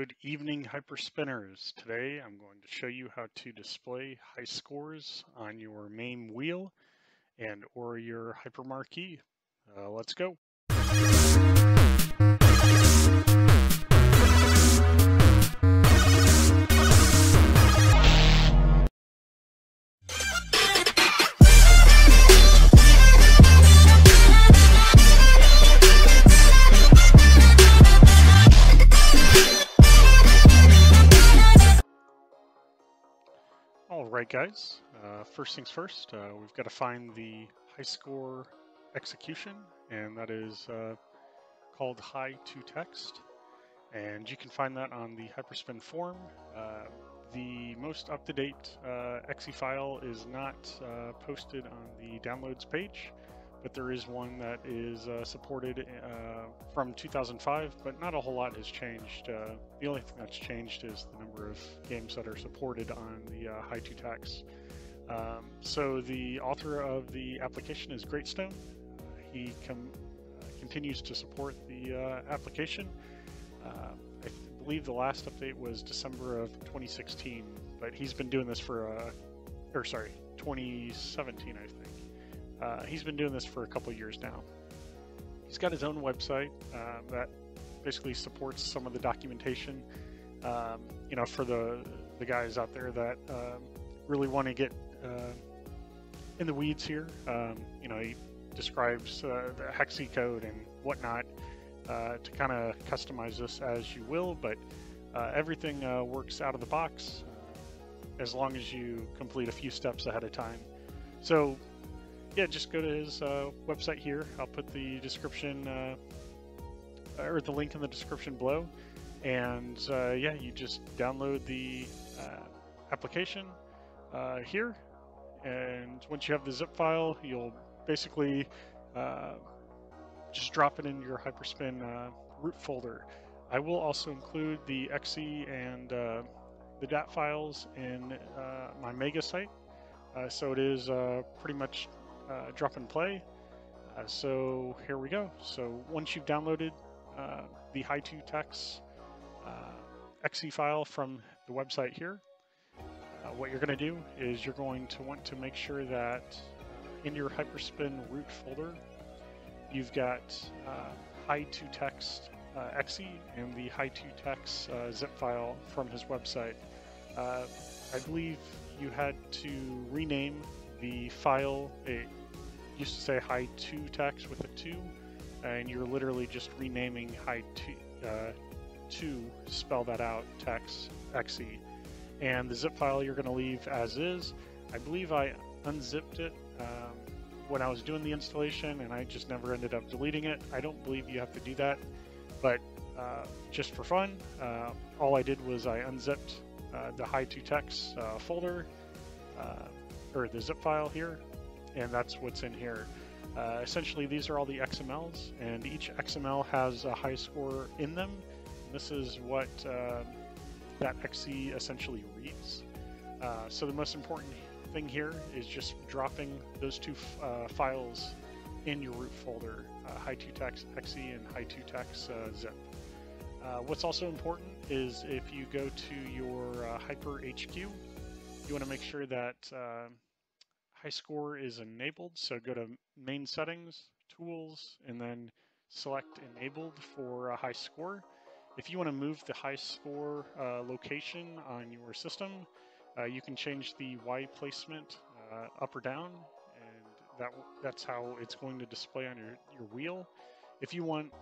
Good evening, Hyperspinners. Today I'm going to show you how to display high scores on your MAME wheel and or your Hyper Marquee. Let's go. Alright guys, first things first, we've got to find the high score execution, and that is called HiToText, and you can find that on the Hyperspin form. The most up-to-date exe file is not posted on the downloads page, but there is one that is supported from 2005, but not a whole lot has changed. The only thing that's changed is the number of games that are supported on the HiToText. So the author of the application is Greatstone. He continues to support the application. I believe the last update was December of 2016, but he's been doing this for, 2017, I think. He's been doing this for a couple years now. He's got his own website that basically supports some of the documentation, you know, for the guys out there that really want to get in the weeds here. You know, he describes the hexi code and whatnot to kind of customize this as you will, but everything works out of the box as long as you complete a few steps ahead of time. So yeah, just go to his website here. I'll put the description or the link in the description below, and yeah, you just download the application here, and once you have the zip file, you'll basically just drop it in your Hyperspin root folder. I will also include the exe and the .dat files in my mega site, so it is pretty much drop and play. So here we go. So once you've downloaded the HiToText exe file from the website here, what you're going to do is you're going to want to make sure that in your Hyperspin root folder you've got HiToText exe and the HiToText zip file from his website. I believe you had to rename the file. It used to say HiToText with a 2, and you're literally just renaming HiToText, spell that out, text, exe. And the zip file you're going to leave as is. I believe I unzipped it when I was doing the installation, and I just never ended up deleting it. I don't believe you have to do that, but just for fun, all I did was I unzipped the HiToText folder, or the zip file here, and that's what's in here. Essentially, these are all the XMLs, and each XML has a high score in them. This is what that exe essentially reads. So the most important thing here is just dropping those two files in your root folder, HiToText exe and HiToText zip. What's also important is if you go to your HyperHQ, you want to make sure that high score is enabled, so go to main settings, tools, and then select enabled for high score. If you want to move the high score location on your system, you can change the Y placement up or down, and that's how it's going to display on your wheel. If you want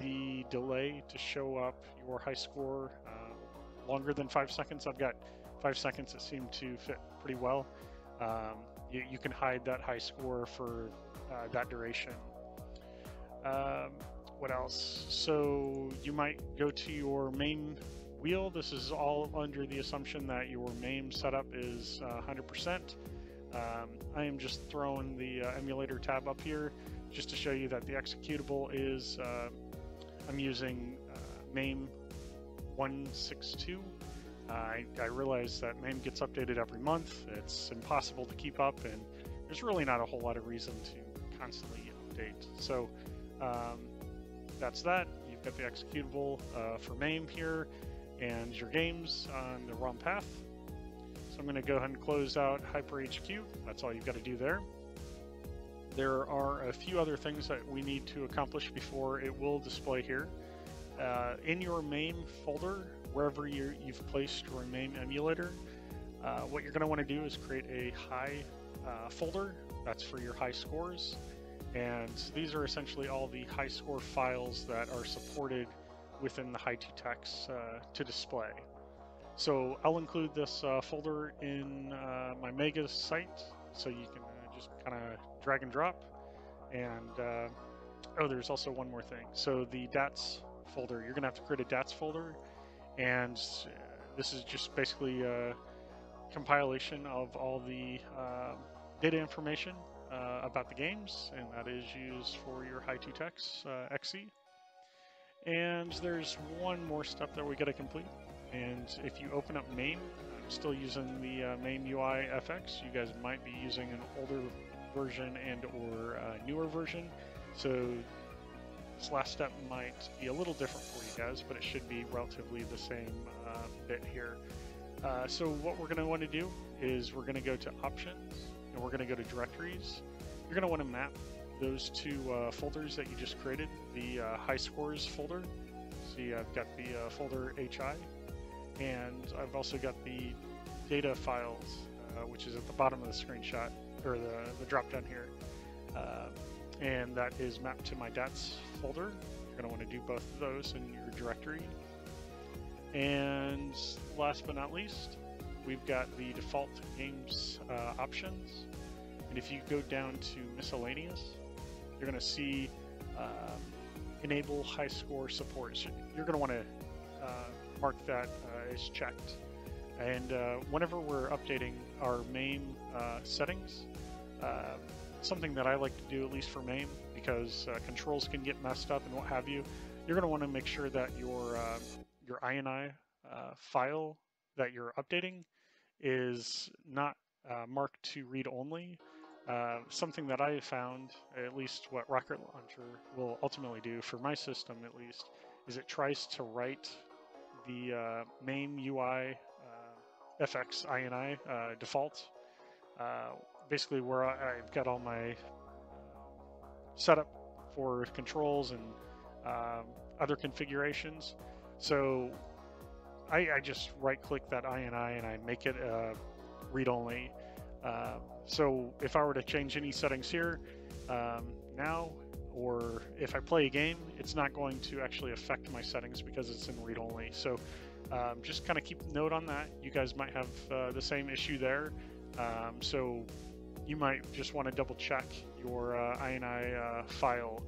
the delay to show up your high score longer than 5 seconds, I've got 5 seconds. It seemed to fit pretty well. You can hide that high score for that duration. What else? So you might go to your MAME wheel. This is all under the assumption that your MAME setup is 100%. I am just throwing the emulator tab up here just to show you that the executable is, I'm using MAME 162. I realize that MAME gets updated every month. It's impossible to keep up, and there's really not a whole lot of reason to constantly update. So that's that. You've got the executable for MAME here, and your games on the ROM path. So I'm going to go ahead and close out HyperHQ. That's all you've got to do there. There are a few other things that we need to accomplish before it will display here. In your MAME folder, wherever you've placed your MAME emulator, what you're going to want to do is create a high folder. That's for your high scores. And these are essentially all the high score files that are supported within the HiToText to display. So I'll include this folder in my Mega site, so you can just kind of drag and drop. And oh, there's also one more thing. So the DATS folder, you're going to have to create a DATS folder, and this is just basically a compilation of all the data information about the games, and that is used for your HiToText exe. And there's one more step that we got to complete. And if you open up MAME, I'm still using the MAME UI FX. You guys might be using an older version and or a newer version, so this last step might be a little different for you guys, but it should be relatively the same bit here. So what we're going to want to do is we're going to go to Options, and we're going to go to Directories. You're going to want to map those two folders that you just created, the high scores folder. See, I've got the folder HI, and I've also got the data files, which is at the bottom of the screenshot, or the drop down here, and that is mapped to my DATS folder. You're going to want to do both of those in your directory. And last but not least, we've got the default games options. And if you go down to miscellaneous, you're going to see enable high score support. So you're going to want to mark that as checked. And whenever we're updating our MAME settings, something that I like to do, at least for MAME, because controls can get messed up and what have you, you're going to want to make sure that your INI file that you're updating is not marked to read only. Something that I found, at least what Rocket Launcher will ultimately do for my system at least, is it tries to write the MAME UI FX INI default. Basically where I've got all my setup for controls and other configurations. So I just right-click that INI and I make it read-only. So if I were to change any settings here now, or if I play a game, it's not going to actually affect my settings because it's in read-only. So just kind of keep note on that. You guys might have the same issue there. So you might just want to double-check your INI file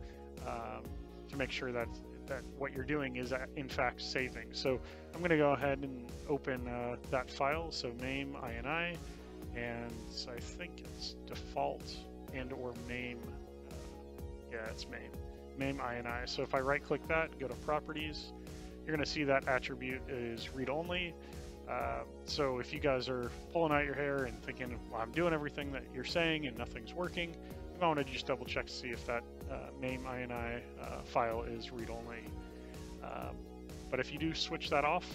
to make sure that what you're doing is in fact saving. So I'm going to go ahead and open that file. So MAME INI, and I think it's default and or MAME. Yeah, it's MAME INI. So if I right click that, go to properties, you're going to see that attribute is read only. So if you guys are pulling out your hair and thinking, well, I'm doing everything that you're saying and nothing's working, you might want to just double check to see if that MAME INI file is read-only. But if you do switch that off,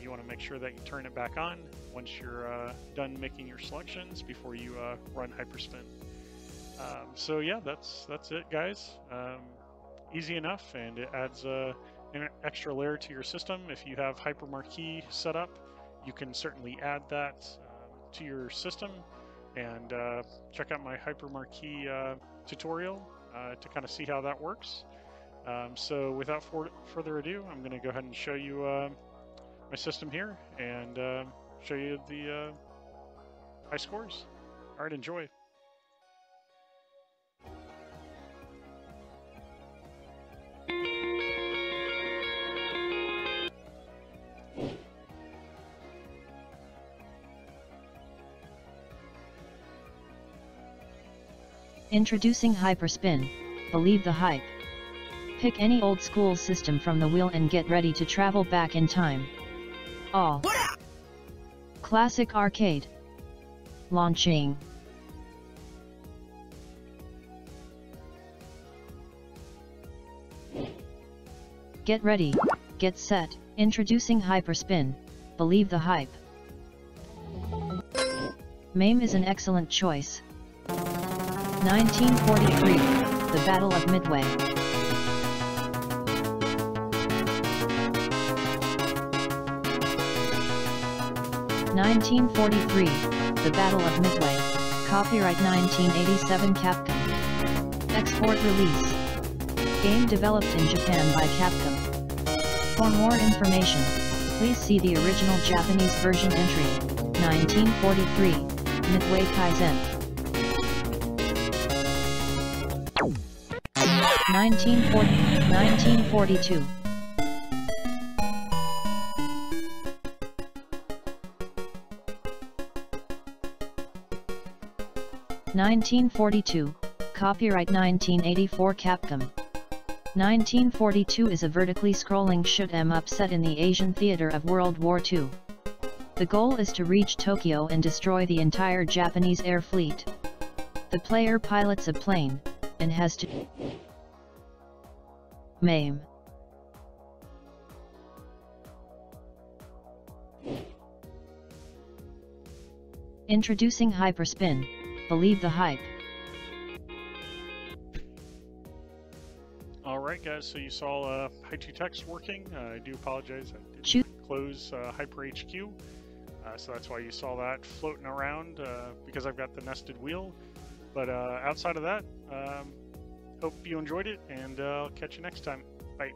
you want to make sure that you turn it back on once you're done making your selections before you run Hyperspin. So yeah, that's it, guys. Easy enough, and it adds an extra layer to your system. If you have Hyper Marquee set up, you can certainly add that to your system. And check out my Hyper Marquee tutorial to kind of see how that works. So without further ado, I'm going to go ahead and show you my system here and show you the high scores. All right, enjoy. Introducing Hyperspin, believe the hype. Pick any old school system from the wheel and get ready to travel back in time. All Classic Arcade. Launching. Get ready, get set, Introducing Hyperspin, believe the hype. MAME is an excellent choice. 1943, the Battle of Midway. The Battle of Midway, copyright 1987 Capcom. Export release. Game developed in Japan by Capcom. For more information, please see the original Japanese version entry, 1943, Midway Kaisen. 1942. Copyright 1984 Capcom. 1942 is a vertically scrolling shoot 'em up set in the Asian theater of World War II. The goal is to reach Tokyo and destroy the entire Japanese air fleet. The player pilots a plane, and has to MAME. 'Introducing Hyperspin, believe the hype. Alright guys, so you saw HiToText working. I do apologize, I didn't close HyperHQ, so that's why you saw that floating around, because I've got the nested wheel. But outside of that, hope you enjoyed it, and I'll catch you next time. Bye.